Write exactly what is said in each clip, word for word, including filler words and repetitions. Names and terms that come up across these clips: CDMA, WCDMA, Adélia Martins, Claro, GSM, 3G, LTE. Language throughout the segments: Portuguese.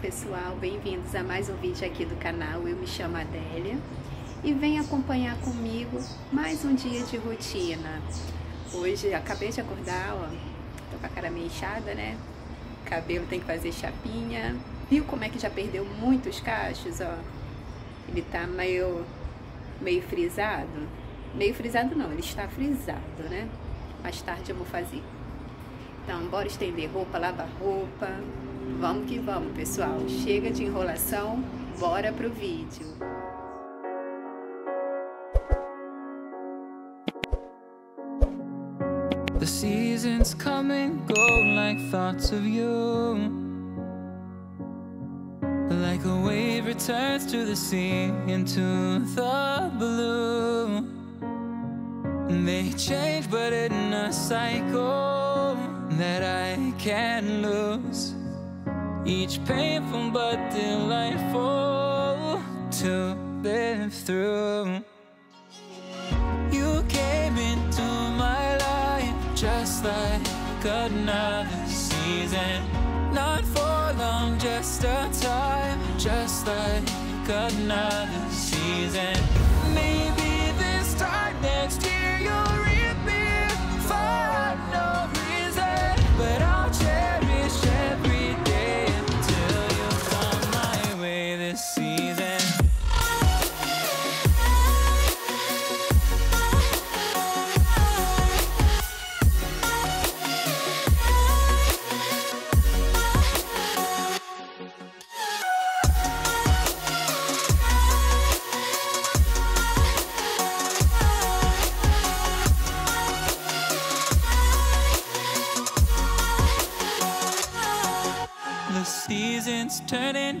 pessoal, bem-vindos a mais um vídeo aqui do canal. Eu me chamo Adélia e vem acompanhar comigo mais um dia de rotina. Hoje acabei de acordar, ó, tô com a cara meio inchada, né? Cabelo tem que fazer chapinha. Viu como é que já perdeu muitos cachos, ó? Ele tá meio, meio frisado. Meio frisado não, ele está frisado, né? Mais tarde eu vou fazer. Então, bora estender roupa, lavar roupa. Vamos que vamos, pessoal. Chega de enrolação, bora pro vídeo. The seasons come and go like thoughts of you. Like a wave returns to the sea into the blue. They change but in a cycle that I can't lose. Each painful but delightful to live through. You came into my life just like another season. Not for long, just a time, just like another season. Maybe this time next year you'll read me for no reason, but I'll cherish every turn and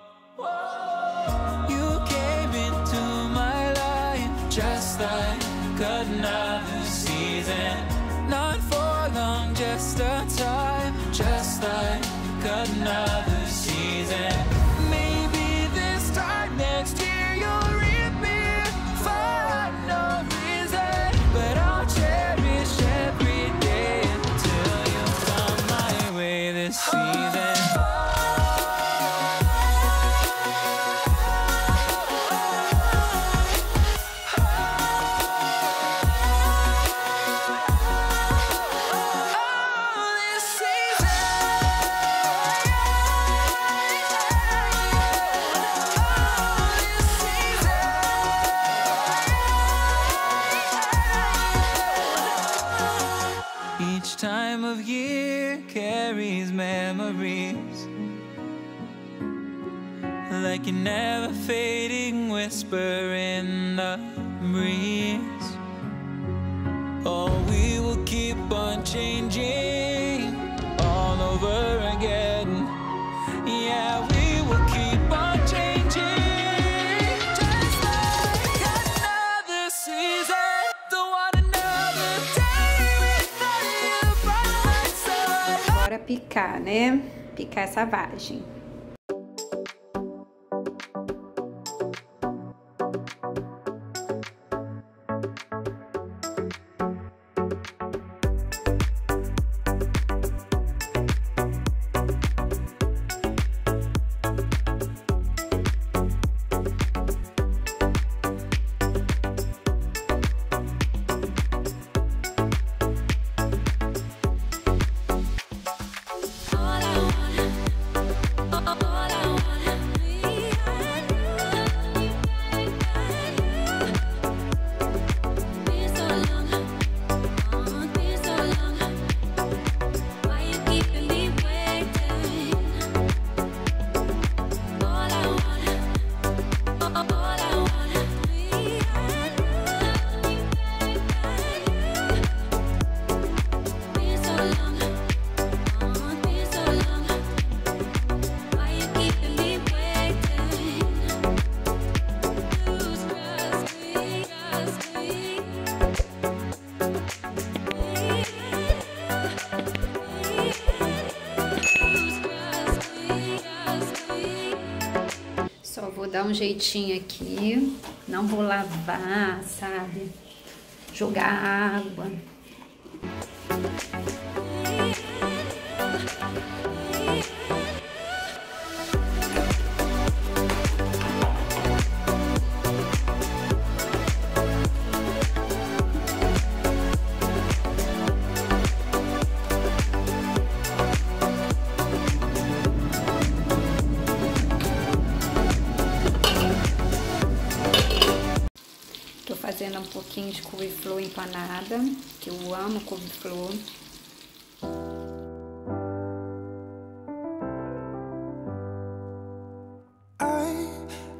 You came into my life just like another season, not for long, just a time, just like another season. Maybe this time next year you'll read me for no reason, but I'll cherish every day until you find my way this season. Like a never fading whisper in the breeze. Oh, we will keep on changing all over again. Yeah, we will keep on changing just like another season. Don't want another day without you by my side. Bora picar, né? Picar essa vagem. Vou dar um jeitinho aqui, não vou lavar, sabe? Jogar água. Fazendo um pouquinho de couve-flor empanada, que eu amo couve-flor. I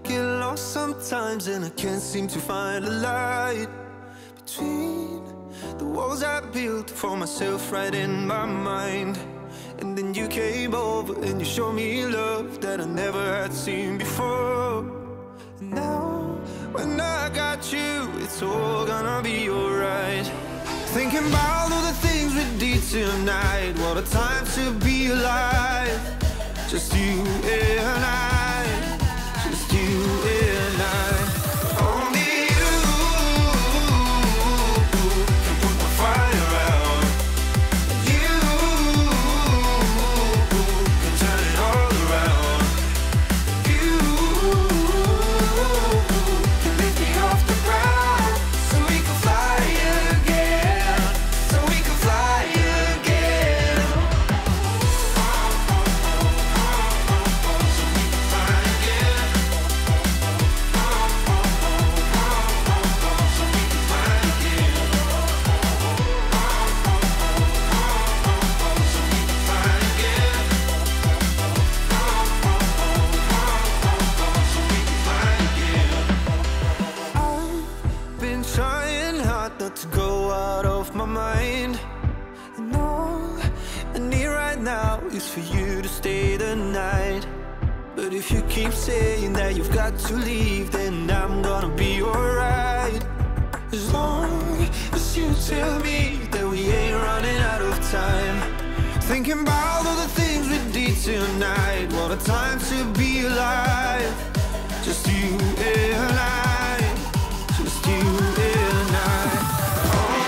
get lost sometimes and I can't seem to find a light between the walls I built for myself right in my mind. And then you came over and you showed me love that I never had seen before. And now when I got you, it's all gonna be alright. Thinking about all the things we did tonight. What a time to be alive. Just you and I. Just you and I. Only you can put the fire out. You can turn it all around. You can lift me off the ground. To go out of my mind, and all I need right now is for you to stay the night. But if you keep saying that you've got to leave, then I'm gonna be alright. As long as you tell me that we ain't running out of time. Thinking about all the things we did tonight. What a time to be alive. Just you and I. Just you and I. Oh, oh, oh.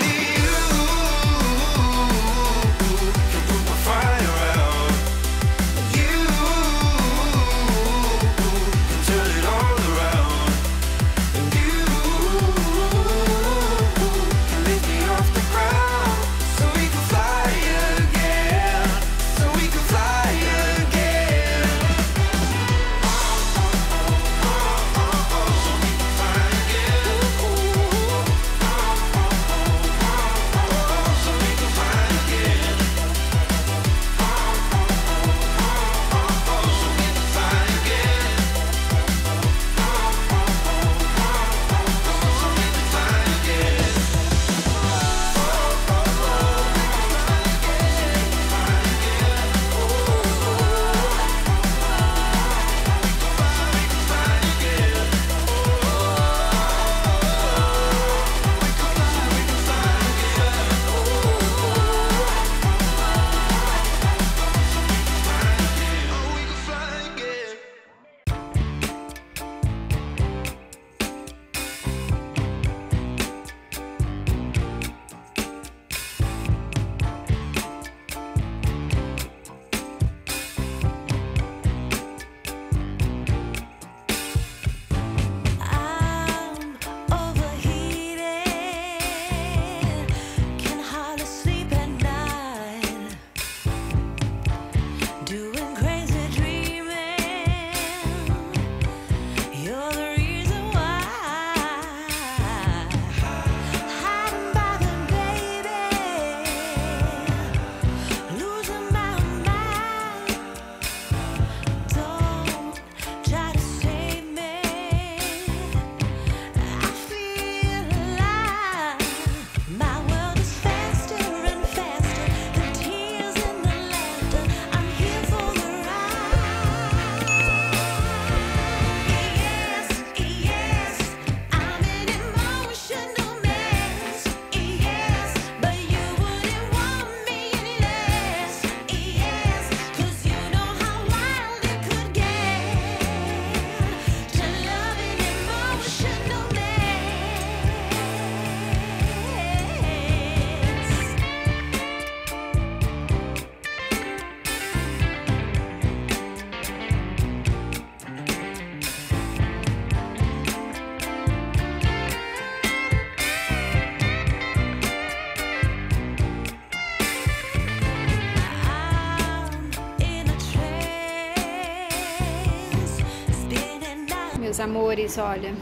amores, olha,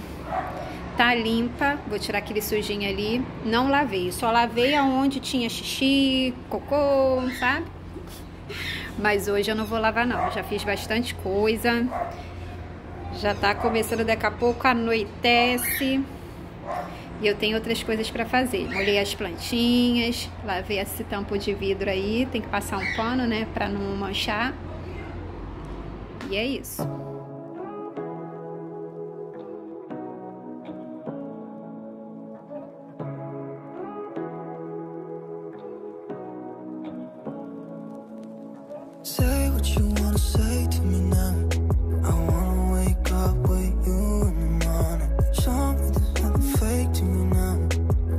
tá limpa. Vou tirar aquele sujinho ali. Não lavei, só lavei aonde tinha xixi, cocô, sabe? Mas hoje eu não vou lavar não, já fiz bastante coisa. Já tá começando, daqui a pouco anoitece. E eu tenho outras coisas pra fazer. Molhei as plantinhas, lavei esse tampo de vidro aí. Tem que passar um pano, né, pra não manchar. E é isso. Say what you wanna say to me now. I wanna wake up with you in the morning. Show me this nothing fake to me now.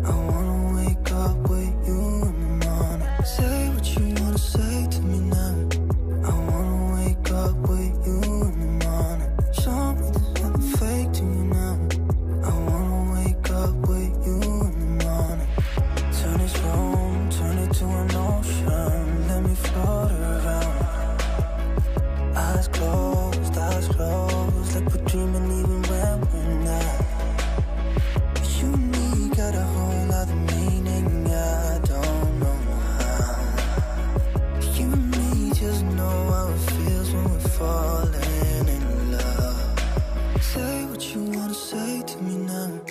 I wanna wake up with you in the morning. Say what you wanna say to me now. I wanna wake up with you in the morning. Show me this nothing fake to me now. I wanna wake up with you in the morning. Turn this room, turn it to an ocean. Let me float around. Eyes closed, eyes closed, like we're dreaming even when we're not. But you and me got a whole other meaning, I don't know how. You and me just know how it feels when we're falling in love. Say what you wanna say to me now.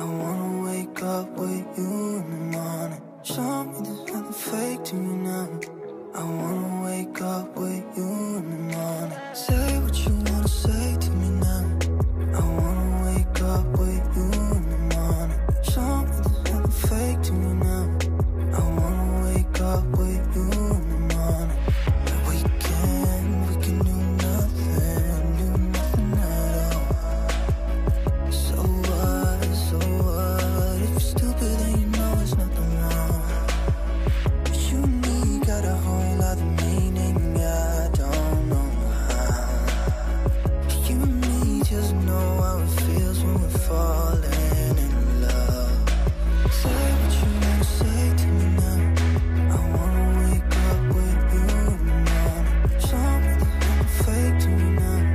I wanna wake up with you in the morning. Show me there's nothing fake to me now. I wanna wake up with you in the morning. Say what you wanna say to me now. I wanna wake up with you in the morning. Show me there's nothing fake to me now. I wanna wake up with you in the morning. We can, we can do nothing, do nothing at all. So what, so what, if you're stupid then you know there's nothing wrong. But you and me got a whole the meaning, I don't know how. You and me just know how it feels when we're falling in love. Say what you wanna say to me now. I wanna wake up with you in the morning. Show me the fake to me now.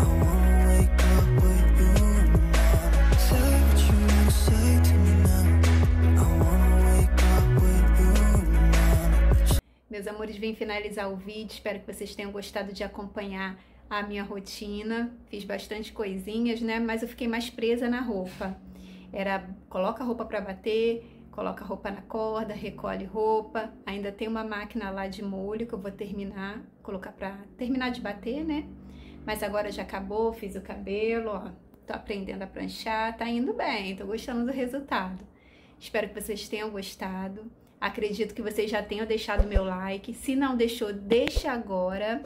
I wanna wake up with you in the morning. Say what you wanna say to me now. I wanna wake up with you in the morning. Meus amores, vim finalizar o vídeo, espero que vocês tenham gostado de acompanhar a minha rotina. Fiz bastante coisinhas, né? Mas eu fiquei mais presa na roupa. Era, coloca a roupa pra bater, coloca a roupa na corda, recolhe roupa. Ainda tem uma máquina lá de molho que eu vou terminar, colocar pra terminar de bater, né? Mas agora já acabou, fiz o cabelo, ó. Tô aprendendo a pranchar, tá indo bem, tô gostando do resultado. Espero que vocês tenham gostado. Acredito que vocês já tenham deixado meu like. Se não deixou, deixa agora.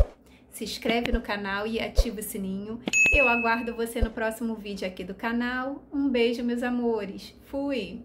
Se inscreve no canal e ativa o sininho. Eu aguardo você no próximo vídeo aqui do canal. Um beijo, meus amores. Fui!